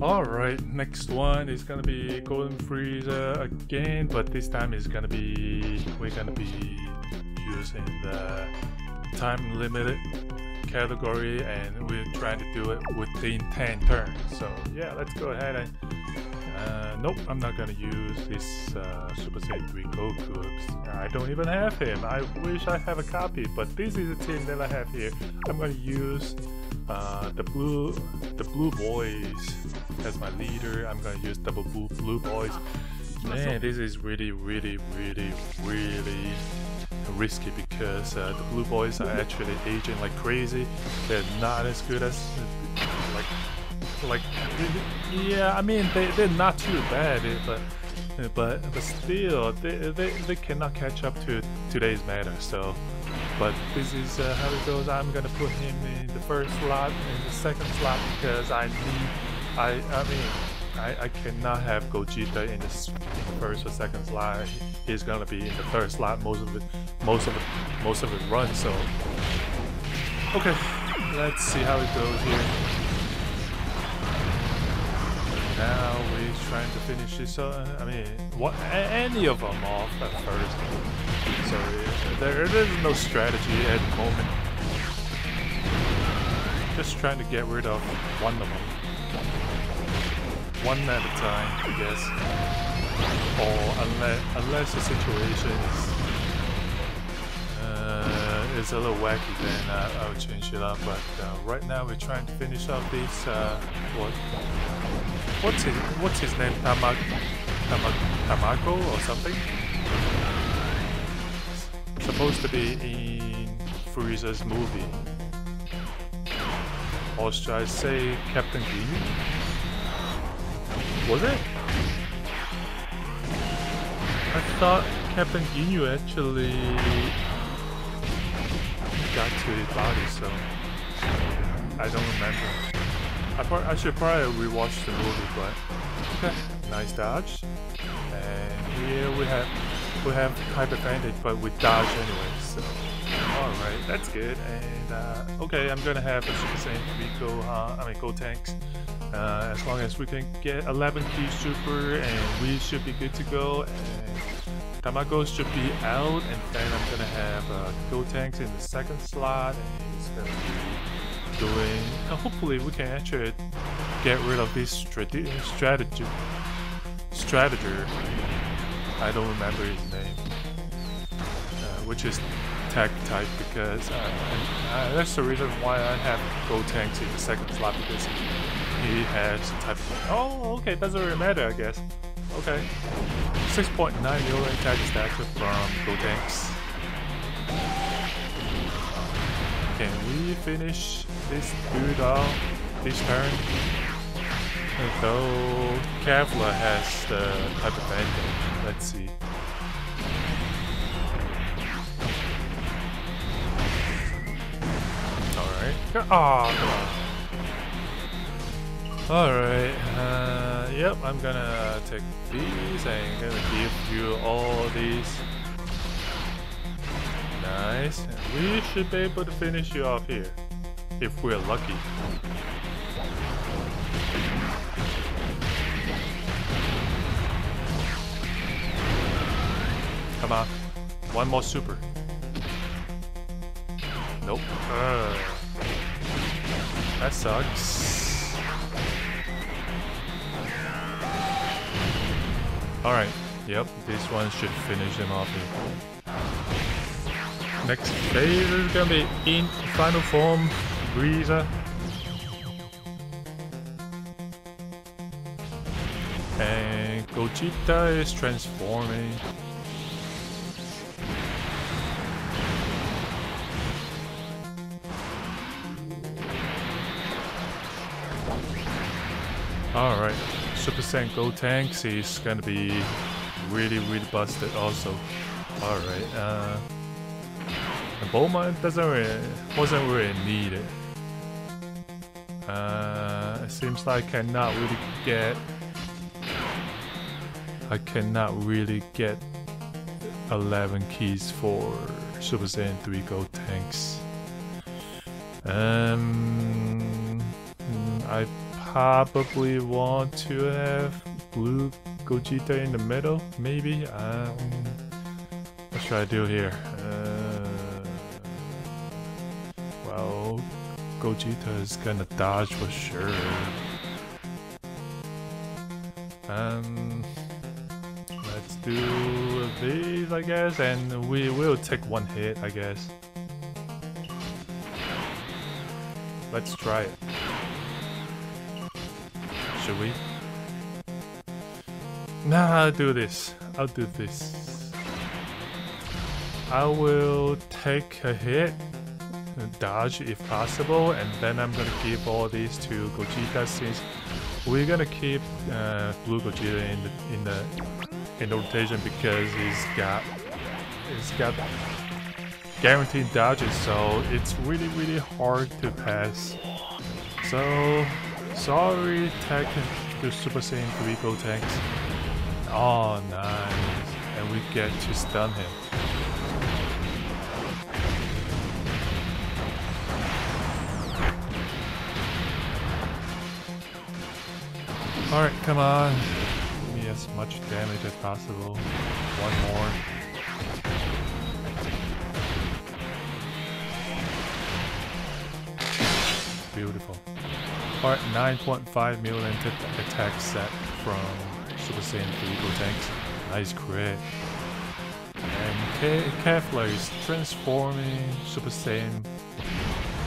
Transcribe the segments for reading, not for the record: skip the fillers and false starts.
Alright, next one is gonna be Golden Frieza again, but this time is gonna be we're gonna be using the time limited category, and we're trying to do it within 10 turns. So yeah, let's go ahead and nope, I'm not gonna use this Super Saiyan 3 Goku. I don't even have him. I wish I have a copy, but this is the team that I have here. I'm gonna use the blue boys as my leader. I'm gonna use double blue boys. Man, this is really risky because the blue boys are actually aging like crazy. They're not as good as yeah, I mean they're not too bad, but still they cannot catch up to today's matter. So, but this is how it goes. I'm gonna put him in the first slot and the second slot because I need I cannot have Gogeta in the first or second slot. He's gonna be in the third slot most of the run. So, okay, let's see how it goes here. Now we're trying to finish this. I mean, what, any of them off at first. So there's no strategy at the moment. Just trying to get rid of one of them, one at a time, I guess. Or unless the situation is a little wacky, then I would change it up. But right now we're trying to finish up this. What's his name? Tamago or something? Supposed to be in Frieza's movie. Or should I say Captain Ginyu? Was it? I thought Captain Ginyu actually got to his body, so I don't remember. I should probably rewatch the movie, but okay. Nice dodge. And here we have type advantage, but we dodge anyway. So alright, that's good. And okay, I'm gonna have a Super Saiyan 3 Gotenks. As long as we can get 11 key super, and we should be good to go. And Tamago should be out, and then I'm gonna have Gotenks in the second slot, and it's gonna be doing. Hopefully we can actually get rid of this strateger. I don't remember his name, which is tech type, because that's the reason why I have Gotenks in the second slot, because he has type. Oh, okay, doesn't really matter, I guess. Okay, 6.9 million attack stats from Gotenks. Can we finish this dude off this turn? Though Kefla has the type advantage. Let's see. Alright. Oh, come on. Alright. Yep, I'm gonna take these and gonna give you all these. Nice, and we should be able to finish you off here, if we're lucky. Come on, one more super. Nope. That sucks. Alright, yep, this one should finish him off here. Next phase is gonna be in final form, Frieza. And Gogeta is transforming. Alright, Super Saiyan Gotenks is gonna be really busted also. Alright, Bulma wasn't really needed. It seems like I cannot really get 11 keys for Super Saiyan 3 Gotenks. I probably want to have Blue Gogeta in the middle, maybe? What should I do here? Well, Gogeta is gonna dodge for sure. Let's do these, I guess, and we will take one hit, I guess. Let's try it. Should we? Nah, I'll do this. I'll do this. I will take a hit, dodge if possible, and then I'm gonna give all these to Gogeta since we're gonna keep Blue Gogeta in the rotation because he's got guaranteed dodges, so it's really hard to pass. So sorry, tech to Super Saiyan 3 Gotenks. Oh, nice. And we get to stun him. Alright, come on. Give me as much damage as possible. One more. Beautiful. Alright, 9.5 million attack set from Super Saiyan 3 Gotenks. Nice crit. And Kefla is transforming Super Saiyan.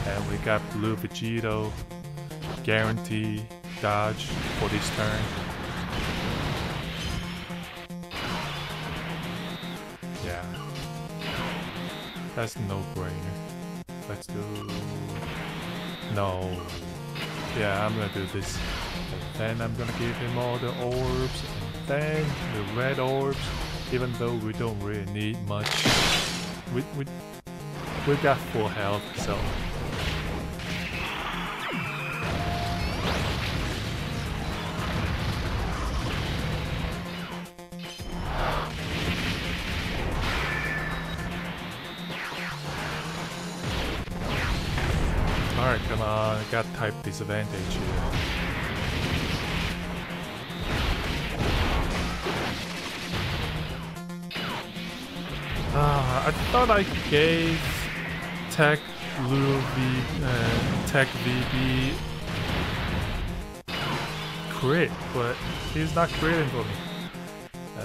And we got Blue Vegito. Guarantee dodge for this turn. Yeah. That's no brainer. Let's do... No. Yeah, I'm gonna do this. And then I'm gonna give him all the orbs, and then the red orbs, even though we don't really need much. We got full health, so... Alright, come on, I got type disadvantage here. I thought I gave Tech Blue Tech VB crit, but he's not critting for me.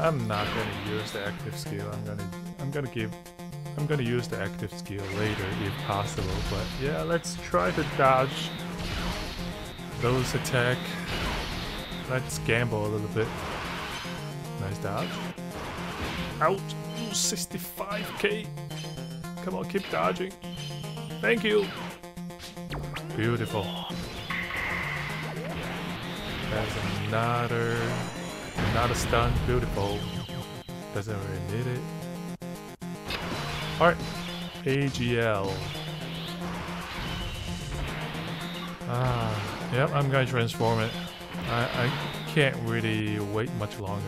I'm not gonna use the active skill. I'm gonna use the active skill later if possible, but yeah, let's try to dodge those attacks. Let's gamble a little bit. Nice dodge. Out! 65k! Come on, keep dodging. Thank you! Beautiful. That's another stun. Beautiful. Doesn't really need it. Alright, AGL. Yep, I'm gonna transform it. I can't really wait much longer.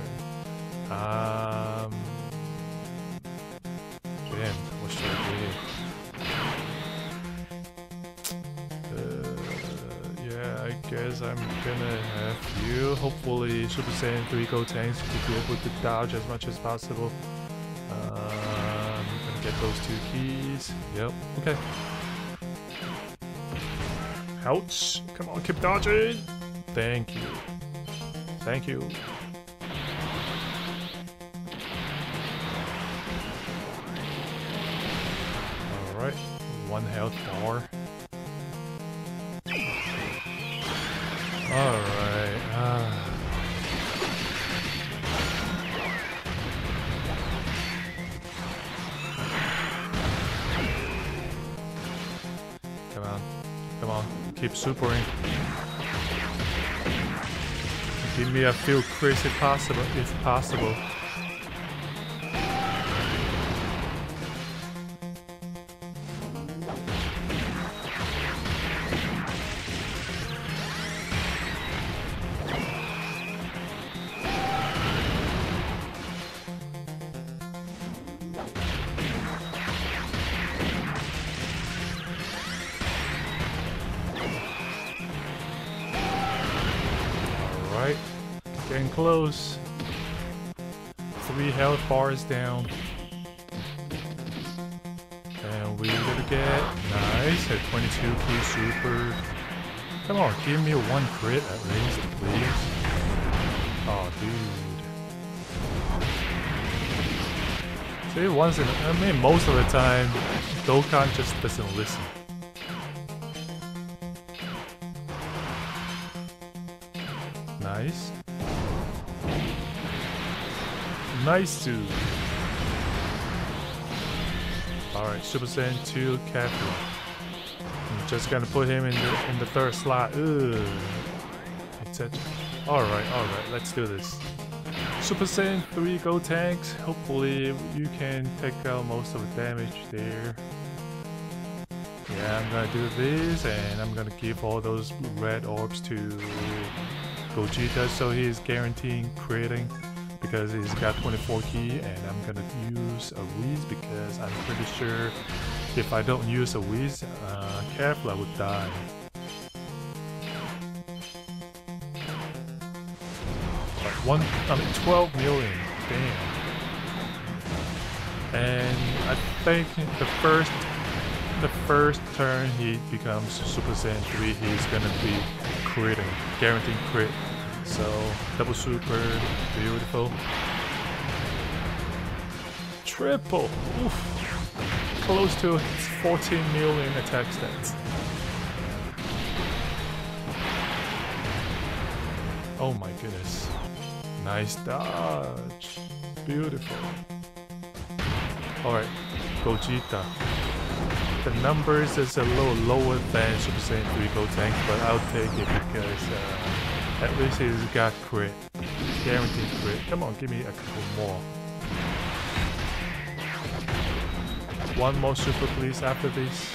Damn, what should I do? Yeah, I guess I'm gonna have you. Hopefully, Super Saiyan 3 Gotenks to be able to dodge as much as possible. Get those two keys. Yep. Okay. Ouch. Come on, keep dodging. Thank you. Thank you. Alright. One health bar. Alright. Keep supering. Give me a few crits if possible. Alright, getting close. 3 health bars down. And we did get nice at 22k super. Come on, give me 1 crit at least, please. Oh, dude. See, most of the time, Dokkan just doesn't listen. Nice. Nice, dude. Alright, Super Saiyan 2 Kefla. I'm just gonna put him in the third slot. Ugh. Alright, let's do this. Super Saiyan 3 Gotenks. Hopefully you can take out most of the damage there. Yeah, I'm gonna do this, and I'm gonna give all those red orbs to Gogeta so he's guaranteeing critting. Because he's got 24 key, and I'm gonna use a Whis because I'm pretty sure if I don't use a Whis, Kefla would die. Like 12 million, damn. And I think the first turn he becomes Super Saiyan 3, he's gonna be critting, guaranteed crit. So, double super, beautiful. Triple! Oof! Close to 14 million attack stats. Oh my goodness. Nice dodge. Beautiful. Alright, Gogeta. The numbers is a little lower than Super Saiyan 3 Gotenks, but I'll take it because at least he's got crit. Guaranteed crit. Come on, give me a couple more. 1 more super please after this.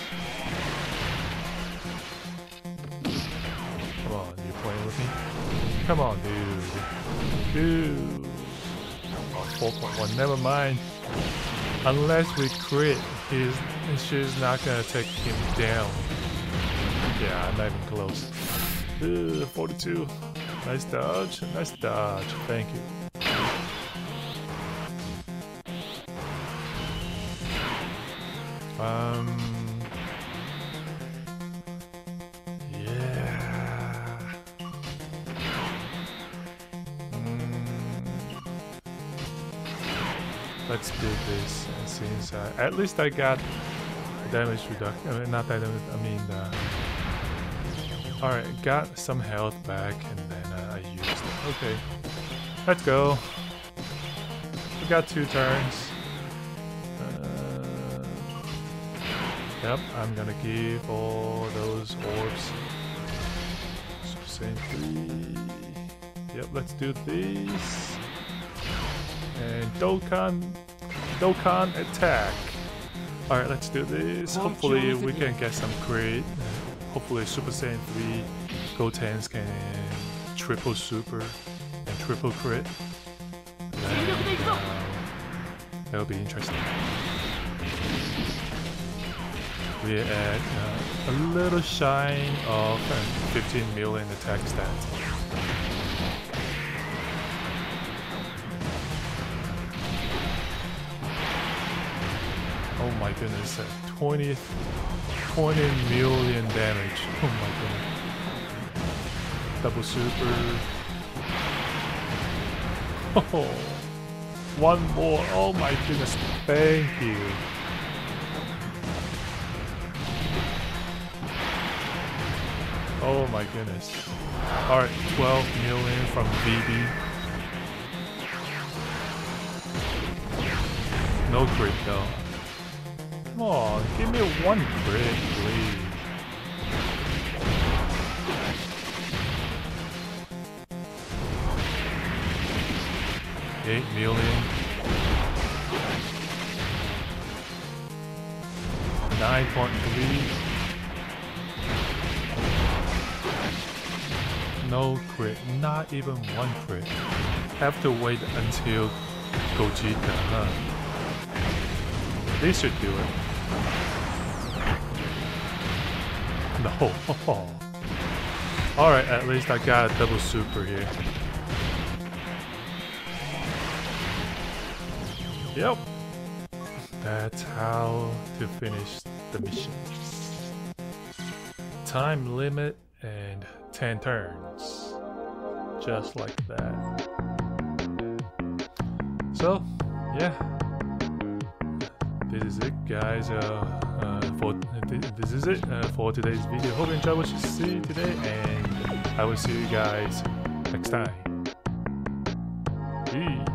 Come on, you playing with me? Come on, dude. Oh, 4.1, never mind. Unless we crit, she's not gonna take him down. Yeah, I'm not even close. 42. Nice dodge. Nice dodge. Thank you. Yeah. Let's do this. And since at least I got damage reduction. Alright, got some health back, and then I used it. Okay, let's go. We got 2 turns. Yep, I'm gonna give all those orbs. Super Saiyan 3. Yep, let's do this. And Dokkan attack. Alright, let's do this. Hopefully we can get some crit. Hopefully Super Saiyan 3 Gotenks can triple super and triple crit. That'll be interesting. We're at a little shy of 15 million attack stats. Oh my goodness, 20 million damage. Oh my god. Double super. Oh, 1 more. Oh my goodness. Thank you. Oh my goodness. Alright, 12 million from BB. No crit though. Come on, give me 1 crit, please. 8 million. 9.3. No crit, not even 1 crit. Have to wait until Gogeta, huh? They should do it. No. Alright, at least I got a double super here. Yep. That's how to finish the mission. Time limit and 10 turns. Just like that. So, yeah. This is it, guys. This is it for today's video. Hope you enjoyed what you see today, and I will see you guys next time. Peace.